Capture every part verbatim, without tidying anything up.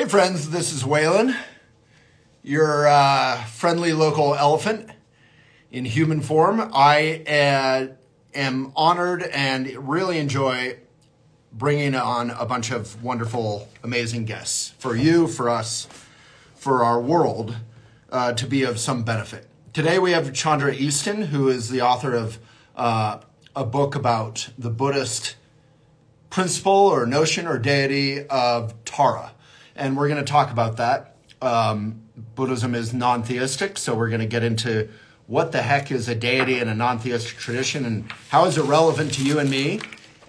Hey friends, this is Waylon, your uh, friendly local elephant in human form. I uh, am honored and really enjoy bringing on a bunch of wonderful, amazing guests for you, for us, for our world uh, to be of some benefit. Today we have Chandra Easton, who is the author of uh, a book about the Buddhist principle or notion or deity of Tara. And we're going to talk about that. Um, Buddhism is non-theistic, so we're going to get into what the heck is a deity in a non-theistic tradition and how is it relevant to you and me.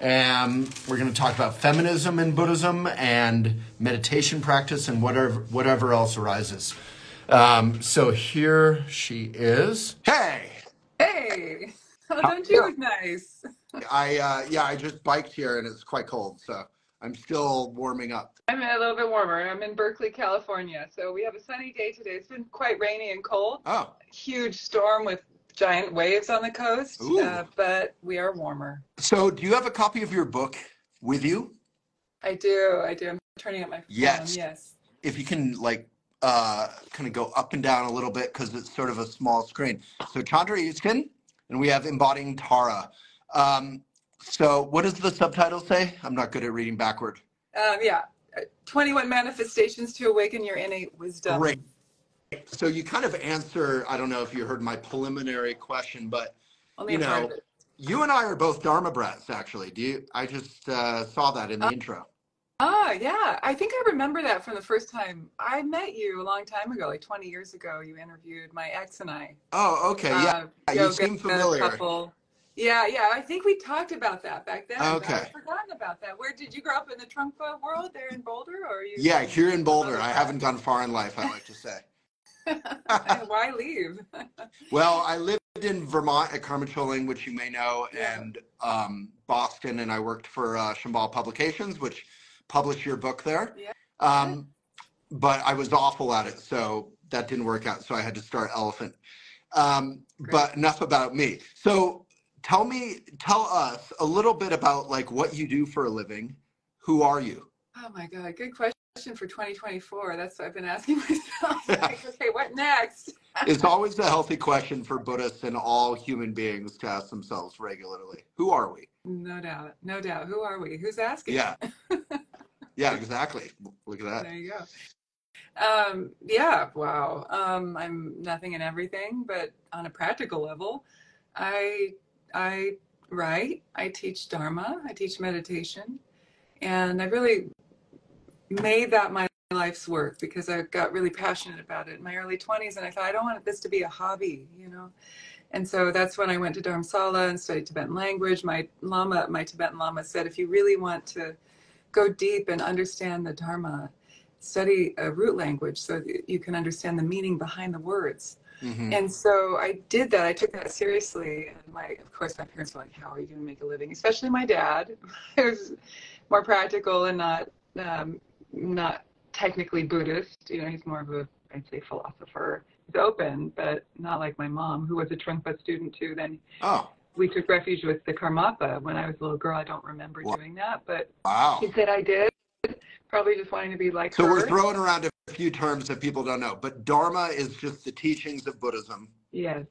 Um, we're going to talk about feminism in Buddhism and meditation practice and whatever, whatever else arises. Um, so here she is. Hey! Hey! Oh, don't you look nice? I, uh, yeah, I just biked here and it's quite cold, so I'm still warming up. I'm a little bit warmer. I'm in Berkeley, California. So we have a sunny day today. It's been quite rainy and cold. Oh. Huge storm with giant waves on the coast, uh, but we are warmer. So do you have a copy of your book with you? I do. I do. I'm turning up my phone. Yes. Yes. If you can, like, uh, kind of go up and down a little bit because it's sort of a small screen. So Chandra Easton, and we have Embodying Tara. Um, So what does the subtitle say? I'm not good at reading backward. Um, yeah. twenty-one manifestations to awaken your innate wisdom. Great. So you kind of answer, I don't know if you heard my preliminary question, but Only you know, you and I are both Dharma Brats, actually. Do you, I just uh, saw that in the uh, intro. Oh, yeah. I think I remember that from the first time I met you a long time ago, like twenty years ago. You interviewed my ex and I. Oh, okay. Yeah. Uh, you seem familiar. Couple. Yeah, yeah, I think we talked about that back then. Okay. I've forgotten about that. Where did you grow up in the Trungpa world there in Boulder? Or are you? Yeah, here in Boulder. I haven't gone far in life, I like to say. Why leave? Well, I lived in Vermont at Karme Chöling, which you may know, yeah. and um, Boston, and I worked for uh, Shambhala Publications, which published your book there. Yeah. Um, but I was awful at it, so that didn't work out, so I had to start Elephant. Um, but enough about me. So. Tell me, tell us a little bit about like what you do for a living. Who are you? Oh my God, good question for twenty twenty-four. That's what I've been asking myself. Like, okay, what next? It's always a healthy question for Buddhists and all human beings to ask themselves regularly. Who are we? No doubt, no doubt. Who are we? Who's asking? Yeah, yeah, exactly. Look at that. There you go. Um, yeah, wow. Um, I'm nothing and everything, but on a practical level, I. I write, I teach Dharma, I teach meditation, and I really made that my life's work because I got really passionate about it in my early twenties, and I thought, I don't want this to be a hobby, you know? And so that's when I went to Dharamsala and studied Tibetan language. My Lama, my Tibetan Lama said, if you really want to go deep and understand the Dharma, study a root language so that you can understand the meaning behind the words. Mm-hmm. And so I did that. I took that seriously. And my, of course, my parents were like, how are you going to make a living? Especially my dad. He was more practical and not um, not technically Buddhist. You know, he's more of a, I'd say, philosopher. He's open, but not like my mom, who was a Trungpa student, too. Then oh. we took refuge with the Karmapa when I was a little girl. I don't remember wow. doing that, but wow. he said I did. Probably just wanting to be like So her. We're throwing around a few terms that people don't know, but Dharma is just the teachings of Buddhism. Yes.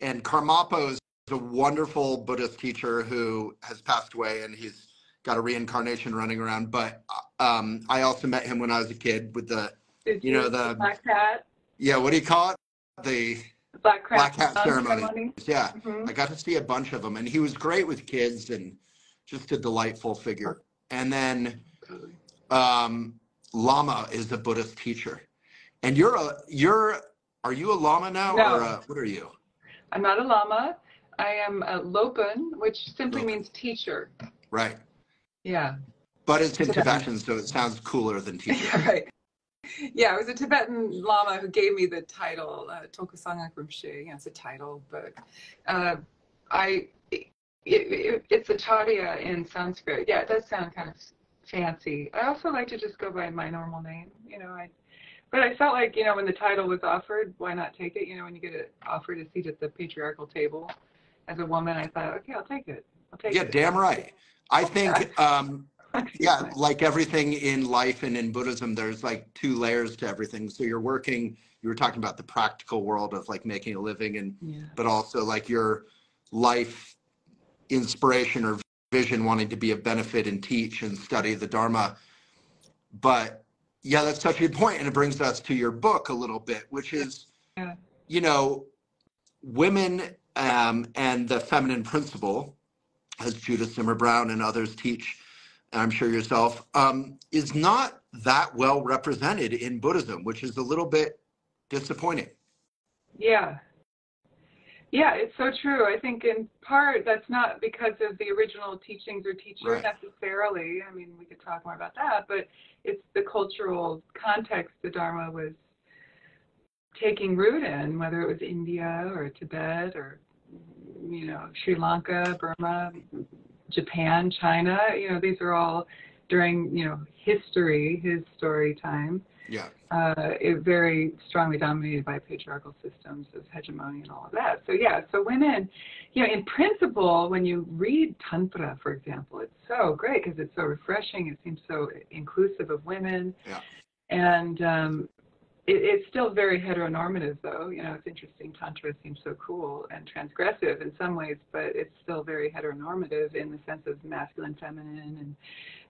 And Karmapa is a wonderful Buddhist teacher who has passed away, and he's got a reincarnation running around. But um, I also met him when I was a kid with the, Did you know, the, the black hat. Yeah, what do you call it? The black, black hat ceremony. ceremony. Yeah, mm-hmm. I got to see a bunch of them, and he was great with kids and just a delightful figure. And then... Um, Lama is the Buddhist teacher, and you're a you're are you a Lama now no. or a, what are you? I'm not a Lama. I am a Lopon, which simply Lopon. means teacher. Right. Yeah. But it's in Tibetan, so it sounds cooler than teacher. Right. Yeah, it was a Tibetan Lama who gave me the title uh, Tokusangak Rimshi. Yeah, it's a title, but uh, I it, it, it's a acharya in Sanskrit. Yeah, it does sound kind of. fancy. I also like to just go by my normal name, you know, I, but I felt like, you know, when the title was offered, why not take it? You know, when you get it offered a seat at the patriarchal table as a woman, I thought, okay, I'll take it. I'll take yeah, it. Yeah, damn right. I think um, Yeah, like everything in life and in Buddhism, there's like two layers to everything. So you're working, you were talking about the practical world of like making a living, and yeah. but also like your life inspiration or vision, wanting to be of benefit and teach and study the Dharma. But yeah, that's such a good point. And it brings us to your book a little bit, which is, yeah. you know, women um, and the feminine principle, as Judith Zimmer Brown and others teach, and I'm sure yourself, um, is not that well represented in Buddhism, which is a little bit disappointing. Yeah. Yeah, it's so true. I think in part that's not because of the original teachings or teacher right. necessarily. I mean, we could talk more about that, but it's the cultural context the Dharma was taking root in, whether it was India or Tibet or, you know, Sri Lanka, Burma, Japan, China. You know, these are all during, you know, history, his story time. Yeah. Uh, it very strongly dominated by patriarchal systems of hegemony and all of that. So yeah, so women, you know, in principle, when you read Tantra, for example, it's so great because it's so refreshing. It seems so inclusive of women. Yeah. And um, it, it's still very heteronormative, though. You know, it's interesting. Tantra seems so cool and transgressive in some ways, but it's still very heteronormative in the sense of masculine, feminine, and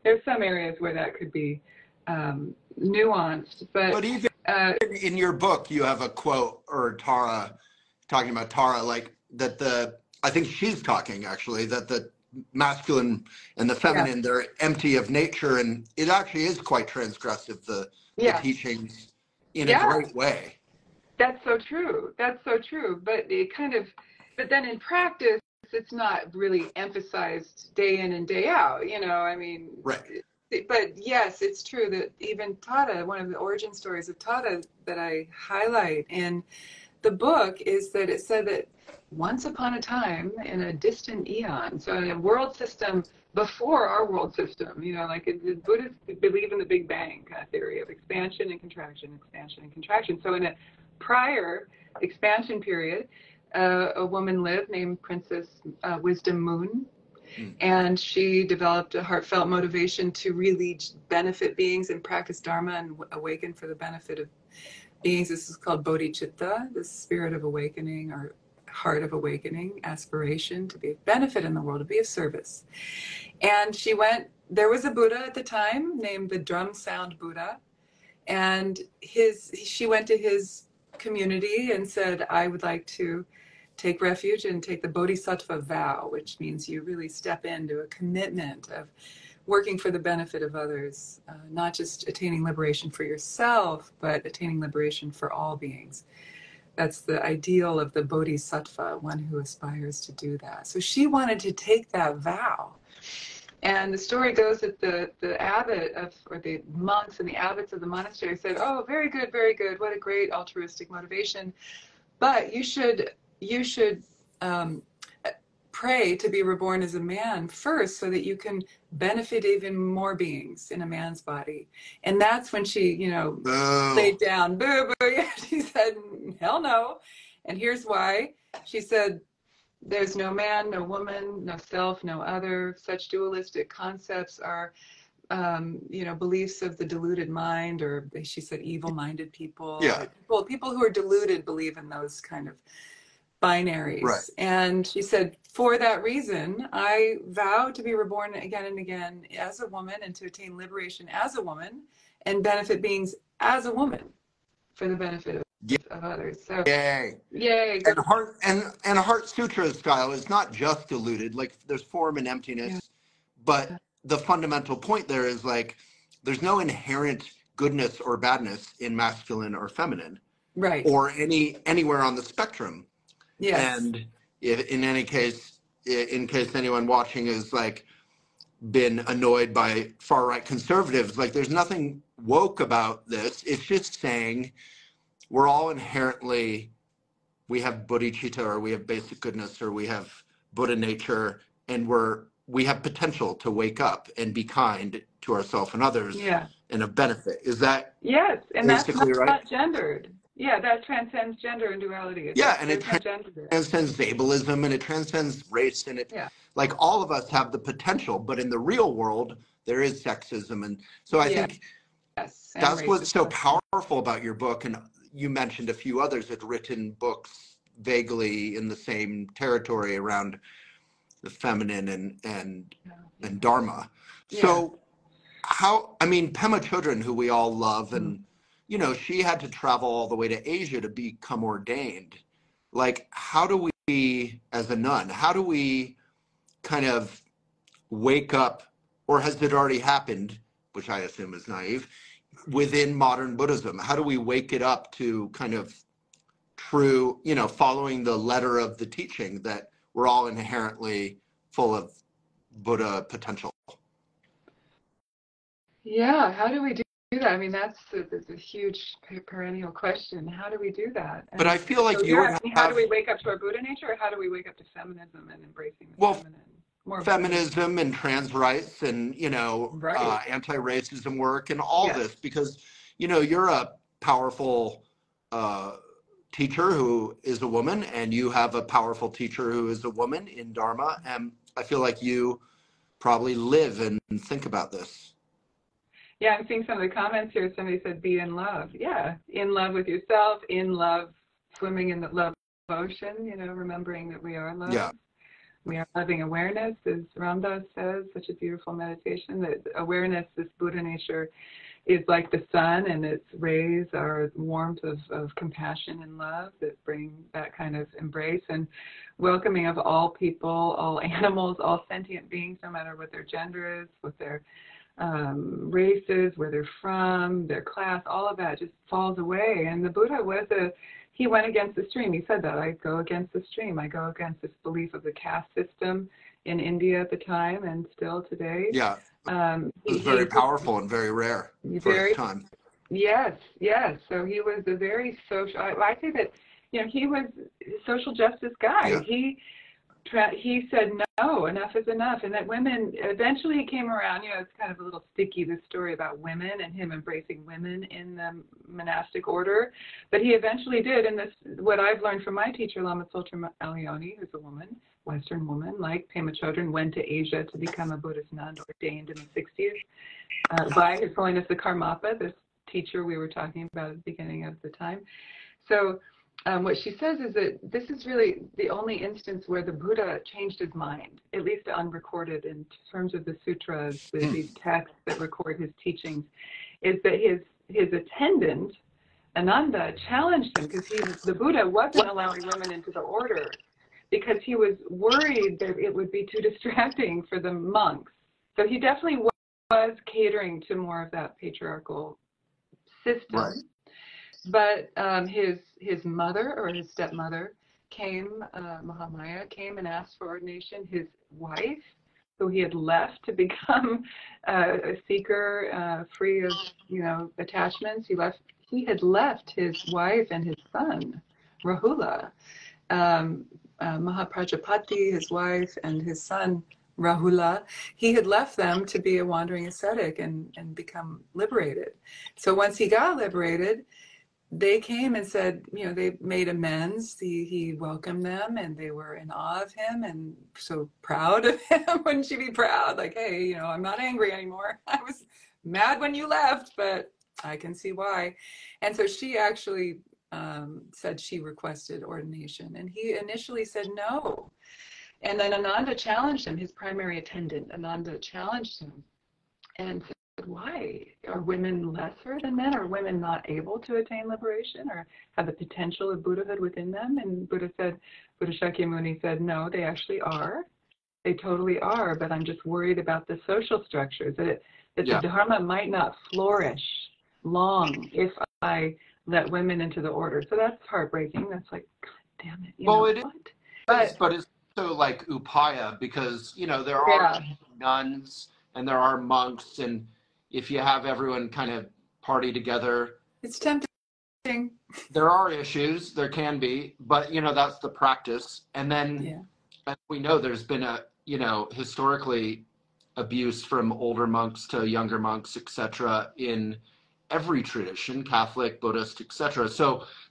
there's some areas where that could be Um, nuanced, but, but even uh, in your book, you have a quote or Tara talking about Tara, like that the, I think she's talking actually, that the masculine and the feminine, yeah. they're empty of nature. And it actually is quite transgressive, the, yeah. the teachings in yeah. a great way. That's so true. That's so true. But it kind of, but then in practice, it's not really emphasized day in and day out, you know, I mean, right. But yes, it's true that even Tara, one of the origin stories of Tara that I highlight in the book is that it said that once upon a time in a distant eon, so in a world system before our world system, you know, like it, Buddhists believe in the Big Bang kind of theory of expansion and contraction, expansion and contraction. So in a prior expansion period, uh, a woman lived named Princess uh, Wisdom Moon. And she developed a heartfelt motivation to really benefit beings and practice Dharma and awaken for the benefit of beings. This is called Bodhicitta, the spirit of awakening or heart of awakening, aspiration to be of benefit in the world, to be of service. And she went, there was a Buddha at the time named the Drum Sound Buddha. And his, she went to his community and said, I would like to take refuge and take the Bodhisattva vow, which means you really step into a commitment of working for the benefit of others, uh, not just attaining liberation for yourself, but attaining liberation for all beings. That's the ideal of the Bodhisattva, one who aspires to do that. So she wanted to take that vow. And the story goes that the, the abbot of, or the monks and the abbots of the monastery said, oh, very good, very good. What a great altruistic motivation. But you should you should um, pray to be reborn as a man first so that you can benefit even more beings in a man's body. And that's when she, you know, oh. laid down, boo, boo, yeah. She said, hell no. And here's why. She said, there's no man, no woman, no self, no other. Such dualistic concepts are, um, you know, beliefs of the deluded mind, or she said, evil-minded people. Yeah. People, people who are deluded believe in those kind of binaries. Right. And she said, for that reason, I vow to be reborn again and again as a woman and to attain liberation as a woman and benefit beings as a woman for the benefit of, yeah. of others. So, yay. Yay. And Heart, and, and Heart Sutra style is not just diluted, like there's form and emptiness, yeah. but the fundamental point there is like, there's no inherent goodness or badness in masculine or feminine, right? Or any anywhere on the spectrum. Yes. And if, in any case, in case anyone watching is like been annoyed by far right conservatives, like there's nothing woke about this. It's just saying we're all inherently, we have bodhicitta, or we have basic goodness, or we have Buddha nature, and we're, we have potential to wake up and be kind to ourselves and others, yeah. and of benefit. Is that yes, and basically that's not, right? not gendered. Yeah, that transcends gender and duality. It's yeah, and it trans transcends ableism, and it transcends race, and it yeah. like all of us have the potential, but in the real world, there is sexism. And so I yeah. think yes. that's racism. What's so powerful about your book. And you mentioned a few others had written books vaguely in the same territory around the feminine and and yeah. and Dharma. Yeah. So how, I mean, Pema Chodron, who we all love, and mm. you know, she had to travel all the way to Asia to become ordained. Like, how do we, as a nun, how do we kind of wake up, or has it already happened, which I assume is naive, within modern Buddhism? How do we wake it up to kind of true, you know, following the letter of the teaching that we're all inherently full of Buddha potential? Yeah, how do we do that? I mean, that's a, that's a huge perennial question. How do we do that? And but I feel like so you have, how do we wake up to our Buddha nature, or how do we wake up to feminism and embracing the well, feminine? More feminism Buddha. And trans rights and, you know, right. uh, anti-racism work and all yes. this, because, you know, you're a powerful uh, teacher who is a woman, and you have a powerful teacher who is a woman in Dharma. And I feel like you probably live and think about this. Yeah, I'm seeing some of the comments here. Somebody said, be in love. Yeah, in love with yourself, in love, swimming in the love ocean, you know, remembering that we are love. Yeah. We are loving awareness, as Ramdas says, such a beautiful meditation, that awareness, this Buddha nature, is like the sun, and its rays are warmth of, of compassion and love that bring that kind of embrace and welcoming of all people, all animals, all sentient beings, no matter what their gender is, what their Um, races, where they're from, their class, all of that just falls away. And the Buddha was a, he went against the stream. He said that, I go against the stream. I go against this belief of the caste system in India at the time and still today. Yeah, um, it was he, very he, powerful and very rare for very, his time. Yes, yes. So he was a very social, I, I say that, you know, he was a social justice guy. Yeah. He He said, no, enough is enough. And that women, eventually he came around, you know, it's kind of a little sticky, this story about women and him embracing women in the monastic order. But he eventually did. And this, what I've learned from my teacher, Lama Tsultrim Allione, who's a woman, Western woman, like Pema Chodron, went to Asia to become a Buddhist nun, ordained in the sixties uh, by His Holiness the Karmapa, this teacher we were talking about at the beginning of the time. So Um, what she says is that this is really the only instance where the Buddha changed his mind, at least unrecorded in terms of the sutras, the, these texts that record his teachings, is that his his attendant, Ananda, challenged him, because he, the Buddha wasn't allowing women into the order because he was worried that it would be too distracting for the monks. So he definitely was catering to more of that patriarchal system. Right. But um, his his mother, or his stepmother, came, uh, Mahamaya, came and asked for ordination. His wife, who he had left to become uh, a seeker, uh, free of, you know, attachments, he left. He had left his wife and his son, Rahula, um, uh, Mahaprajapati, his wife, and his son, Rahula, he had left them to be a wandering ascetic and, and become liberated. So once he got liberated, they came and said, you know, they made amends. He, he welcomed them, and they were in awe of him and so proud of him. Wouldn't you be proud? Like, hey, you know, I'm not angry anymore. I was mad when you left, but I can see why. And so she actually um, said she requested ordination, and he initially said no. And then Ananda challenged him, his primary attendant, Ananda challenged him and said, why? Are women lesser than men? Are women not able to attain liberation or have the potential of Buddhahood within them? And Buddha said, Buddha Shakyamuni said, no, they actually are. They totally are, but I'm just worried about the social structures, that, it, that yeah. the Dharma might not flourish long if I let women into the order. So that's heartbreaking. That's like, God damn it. You well, know it what? Is, but, but it's also like upaya, because, you know, there are yeah. nuns and there are monks, and if you have everyone kind of party together, it's tempting. There are issues, there can be, but you know, that's the practice. And then yeah. as we know, there's been a, you know, historically abuse from older monks to younger monks, et cetera in every tradition, Catholic, Buddhist, et cetera. So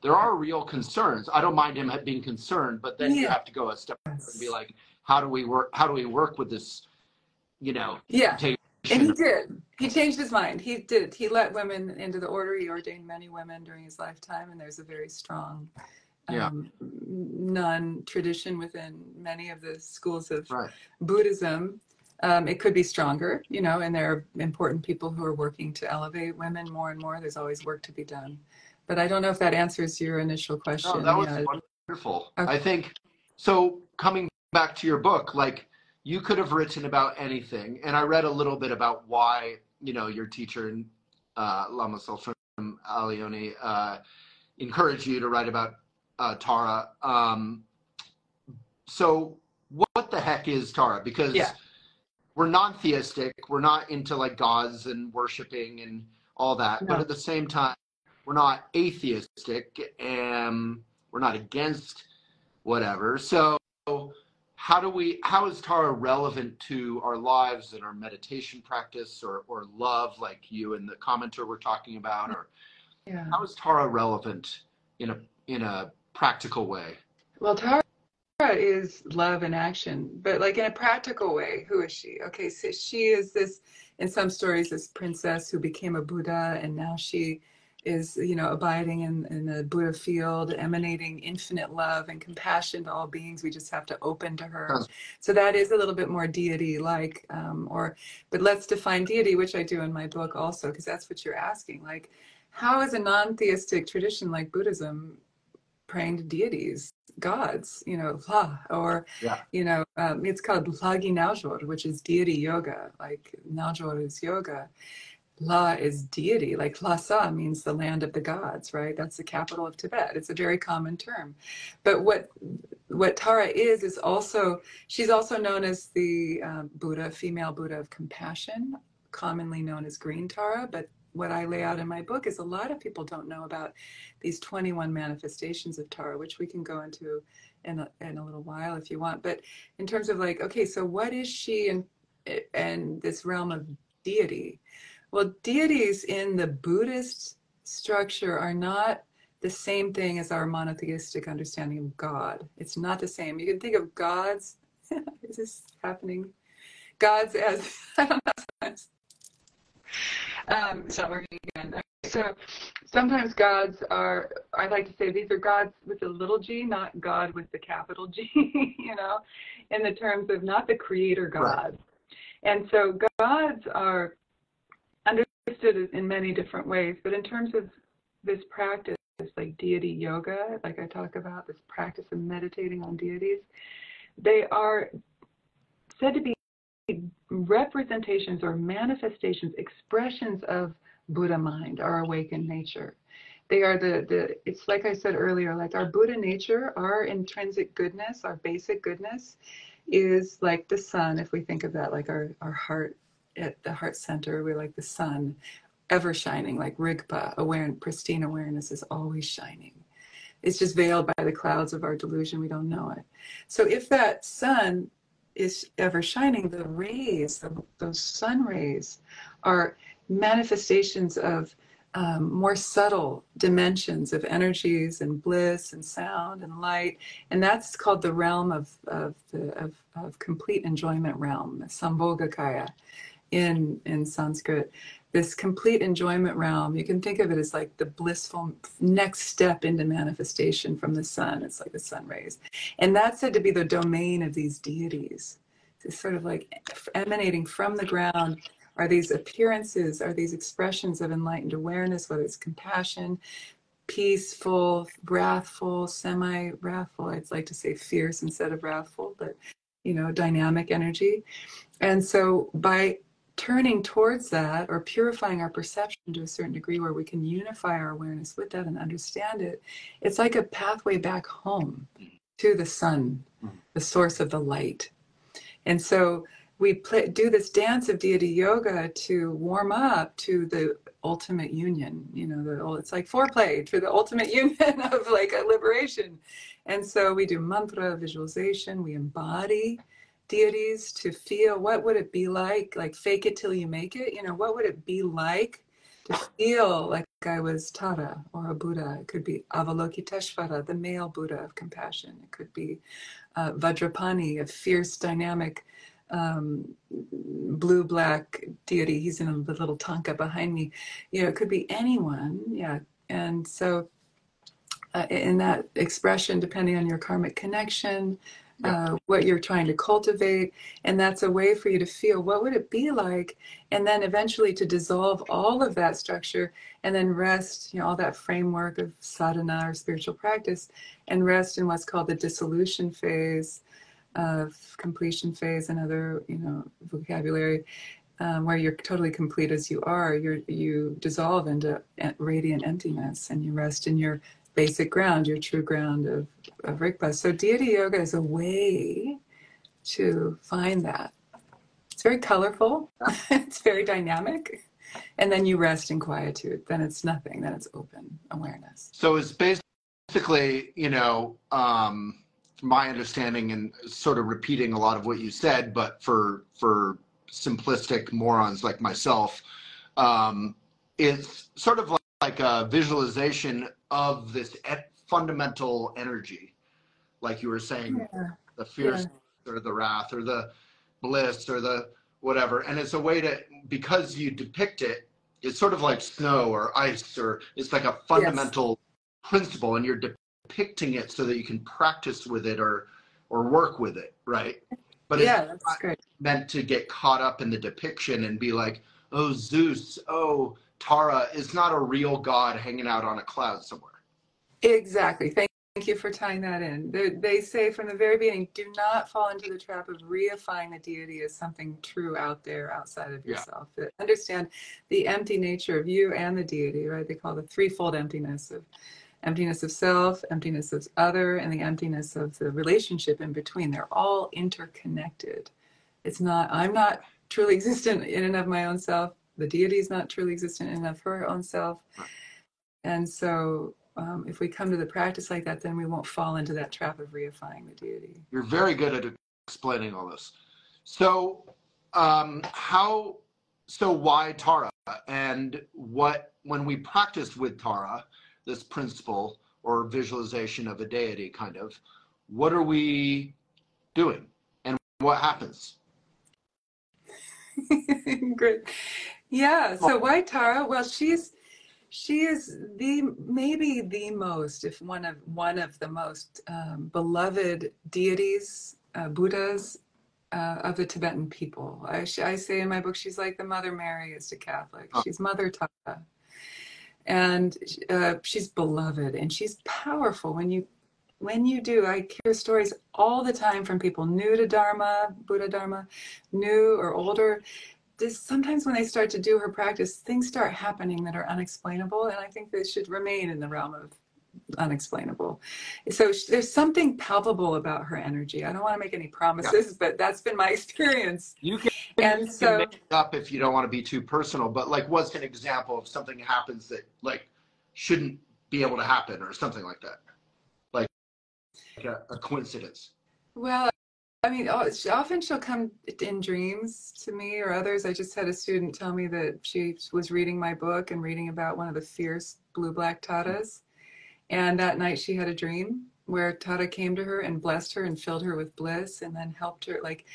there are real concerns. I don't mind him being concerned, but then yeah. you have to go a step and be like, how do we work, how do we work with this, you know, yeah. take And he did. He changed his mind. He did. He let women into the order. He ordained many women during his lifetime, and there's a very strong um, yeah. nun tradition within many of the schools of right. Buddhism. Um, it could be stronger, you know, and there are important people who are working to elevate women more and more. There's always work to be done. But I don't know if that answers your initial question. No, that was yeah. wonderful. Okay. I think, so coming back to your book, like, you could have written about anything. And I read a little bit about why, you know, your teacher, uh, Lama Tsultrim Allione, uh, encouraged you to write about uh, Tara. Um, so what the heck is Tara? Because yeah. we're non-theistic. We're not into like gods and worshiping and all that. No. But at the same time, we're not atheistic and we're not against whatever. So how do we, how is Tara relevant to our lives and our meditation practice or, or love, like you and the commenter were talking about, or yeah. how is Tara relevant in a, in a practical way? Well, Tara is love in action, but like in a practical way, who is she? Okay, so she is this, in some stories, this princess who became a Buddha, and now she is, you know, abiding in, in the Buddha field, emanating infinite love and compassion to all beings. We just have to open to her. Oh. So that is a little bit more deity-like, um, or, but let's define deity, which I do in my book also, because that's what you're asking. Like, how is a non-theistic tradition like Buddhism praying to deities, gods, you know, la, or, yeah. you know, um, it's called Lhagi Najor, which is deity yoga, like Najor is yoga. La is deity, like Lhasa means the land of the gods, right? That's the capital of Tibet. It's a very common term. But what what Tara is, is also, she's also known as the uh, Buddha, female Buddha of compassion, commonly known as Green Tara. But what I lay out in my book is a lot of people don't know about these twenty-one manifestations of Tara, which we can go into in a, in a little while if you want. But in terms of like, okay, so what is she in, in this realm of deity? Well, deities in the Buddhist structure are not the same thing as our monotheistic understanding of God. It's not the same. You can think of gods, is this happening? Gods as, I don't know, sometimes. Um, it's not working again. Okay, so sometimes gods are, I like to say these are gods with a little g, not God with the capital G, you know, in the terms of not the creator God. Right. And so gods are understood in many different ways, but in terms of this practice, like deity yoga, like I talk about, this practice of meditating on deities, they are said to be representations or manifestations, expressions of Buddha mind, our awakened nature. They are the, the, it's like I said earlier, like our Buddha nature, our intrinsic goodness, our basic goodness is like the sun, if we think of that, like our, our heart. At the heart center, we're like the sun, ever shining, like Rigpa, aware, pristine awareness is always shining. It's just veiled by the clouds of our delusion. We don't know it. So if that sun is ever shining, the rays, the, those sun rays are manifestations of um, more subtle dimensions of energies and bliss and sound and light. And that's called the realm of, of, the, of, of complete enjoyment realm, Sambhogakaya. In, in Sanskrit, this complete enjoyment realm, you can think of it as like the blissful next step into manifestation from the sun. It's like the sun rays. And that's said to be the domain of these deities. It's sort of like emanating from the ground are these appearances, are these expressions of enlightened awareness, whether it's compassion, peaceful, wrathful, semi-wrathful. I'd like to say fierce instead of wrathful, but, you know, dynamic energy. And so by turning towards that or purifying our perception to a certain degree where we can unify our awareness with that and understand it, it's like a pathway back home to the sun, the source of the light. And so we play, do this dance of deity yoga to warm up to the ultimate union, you know, the, it's like foreplay for the ultimate union of like a liberation. And so we do mantra visualization, we embody deities to feel what would it be like, like fake it till you make it, you know, what would it be like to feel like I was Tara or a Buddha? It could be Avalokiteshvara, the male Buddha of compassion. It could be uh, Vajrapani, a fierce, dynamic um, blue-black deity. He's in the little tanka behind me. You know, it could be anyone. Yeah. And so uh, in that expression, depending on your karmic connection, yeah. uh, what you're trying to cultivate, and that's a way for you to feel what would it be like, and then eventually to dissolve all of that structure and then rest, you know, all that framework of sadhana or spiritual practice, and rest in what's called the dissolution phase, of completion phase, and other, you know, vocabulary, um, where you're totally complete as you are. You you dissolve into radiant emptiness, and you rest in your basic ground, your true ground of, of Rigpa. So deity yoga is a way to find that. It's very colorful. It's very dynamic. And then you rest in quietude. Then it's nothing. Then it's open awareness. So it's basically, you know, um, my understanding, and sort of repeating a lot of what you said, but for for simplistic morons like myself, um, it's sort of like, like a visualization of this e- fundamental energy, like you were saying, yeah. the fierce yeah. or the wrath or the bliss or the whatever. And it's a way to, because you depict it, it's sort of like snow or ice, or it's like a fundamental yes. principle, and you're depicting it so that you can practice with it or or work with it, right? But yeah, it's that's not great. meant to get caught up in the depiction and be like, oh, Zeus, oh, Tara is not a real god hanging out on a cloud somewhere. Exactly. Thank you for tying that in. They, they say from the very beginning, do not fall into the trap of reifying the deity as something true out there, outside of yourself. Yeah. Understand the empty nature of you and the deity, right? They call the threefold emptiness of emptiness of self, emptiness of other, and the emptiness of the relationship in between. They're all interconnected. It's not, I'm not truly existent in and of my own self. The deity is not truly existent in and of her own self. And so um, if we come to the practice like that, then we won't fall into that trap of reifying the deity. You're very good at explaining all this. So um, how, so why Tara? And what, when we practice with Tara, this principle or visualization of a deity kind of, what are we doing and what happens? Great. Yeah, so why Tara? Well, she's she is the maybe the most, if one of one of the most um, beloved deities, uh, Buddhas uh, of the Tibetan people. I, I say in my book, she's like the Mother Mary is to Catholics. Oh. She's Mother Tara, and uh, she's beloved, and she's powerful. When you when you do, I hear stories all the time from people new to Dharma, Buddha Dharma, new or older. This, sometimes when they start to do her practice, things start happening that are unexplainable, and I think they should remain in the realm of unexplainable. So she, there's something palpable about her energy. I don't want to make any promises, yeah. but that's been my experience. You can, and you can so, make it up if you don't want to be too personal, but like what's an example of something happens that like shouldn't be able to happen or something like that? Like, like a, a coincidence. Well, I mean, often she'll come in dreams to me or others. I just had a student tell me that she was reading my book and reading about one of the fierce blue-black Taras. And that night she had a dream where Tara came to her and blessed her and filled her with bliss, and then helped her, like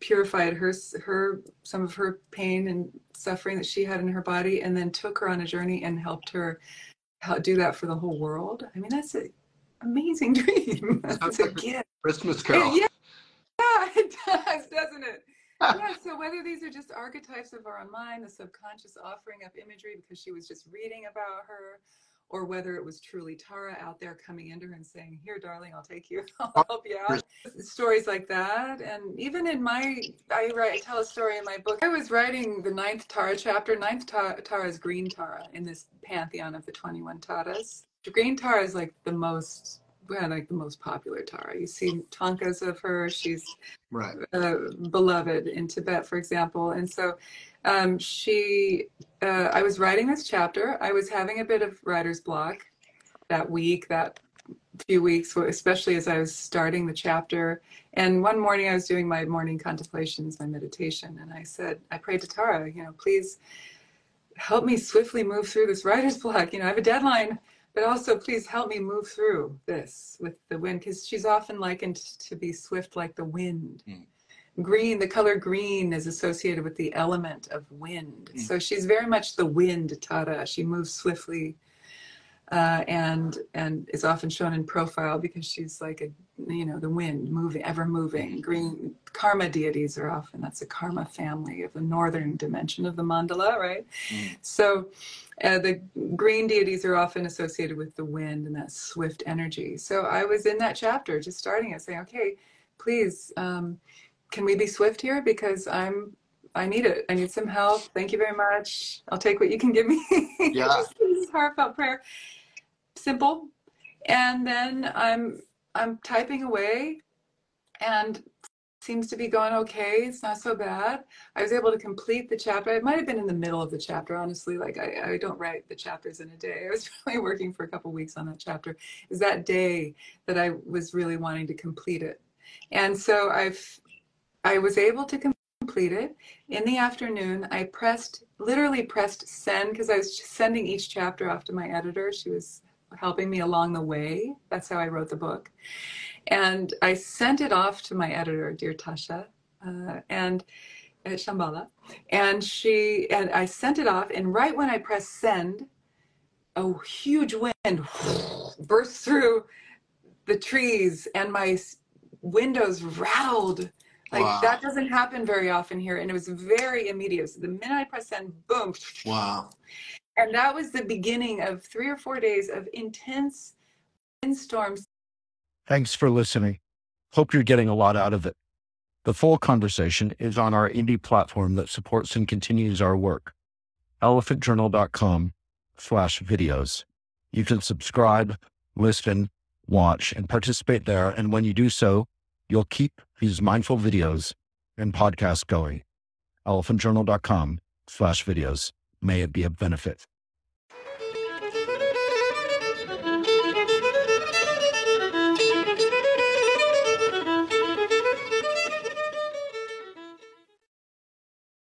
purified her, her some of her pain and suffering that she had in her body, and then took her on a journey and helped her do that for the whole world. I mean, that's an amazing dream. That's a gift. Christmas Carol. Yeah. Yeah, it does, doesn't it? Yeah, so whether these are just archetypes of our own mind, the subconscious offering up imagery because she was just reading about her, or whether it was truly Tara out there coming into her and saying, here, darling, I'll take you, I'll help you out. Stories like that. And even in my, I write, I tell a story in my book. I was writing the ninth Tara chapter. Ninth Tara, Tara is Green Tara in this pantheon of the twenty-one Taras. Green Tara is like the most... Yeah, like the most popular Tara. You see tankas of her. She's right. uh, beloved in Tibet, for example. And so um, she, uh, I was writing this chapter. I was having a bit of writer's block that week, that few weeks, especially as I was starting the chapter. And one morning I was doing my morning contemplations, my meditation. And I said, I prayed to Tara, you know, please help me swiftly move through this writer's block. You know, I have a deadline. But also, please help me move through this with the wind, because she's often likened to be swift like the wind. Mm. green, the color green is associated with the element of wind. Mm. So she's very much the wind Tara. She moves swiftly uh, and and is often shown in profile because she's like a, you know, the wind, moving, ever moving. Green karma deities are often, that's a karma family of the northern dimension of the mandala, right? Mm. So uh, the green deities are often associated with the wind and that swift energy. So I was in that chapter just starting it saying, okay, please, um, can we be swift here? Because I'm, I need it. I need some help. Thank you very much. I'll take what you can give me. Yeah. Just this heartfelt prayer. Simple. And then I'm, I'm typing away and seems to be going okay. It's not so bad. I was able to complete the chapter. It might've been in the middle of the chapter, honestly. Like I, I don't write the chapters in a day. I was really working for a couple of weeks on that chapter. It was that day that I was really wanting to complete it. And so I've, I was able to complete it. In the afternoon, I pressed, literally pressed send, because I was sending each chapter off to my editor. She was helping me along the way. That's how I wrote the book. And I sent it off to my editor, dear Tasha, uh, and at Shambhala. And she, and I sent it off, and right when I pressed send, a huge wind burst through the trees, and my windows rattled. Like, wow. That doesn't happen very often here. And it was very immediate. So the minute I pressed send, boom. Wow. And that was the beginning of three or four days of intense windstorms. Thanks for listening. Hope you're getting a lot out of it. The full conversation is on our indie platform that supports and continues our work, elephantjournal.com slash videos. You can subscribe, listen, watch, and participate there. And when you do so, you'll keep these mindful videos and podcasts going. elephant journal dot com slash videos. May it be a benefit.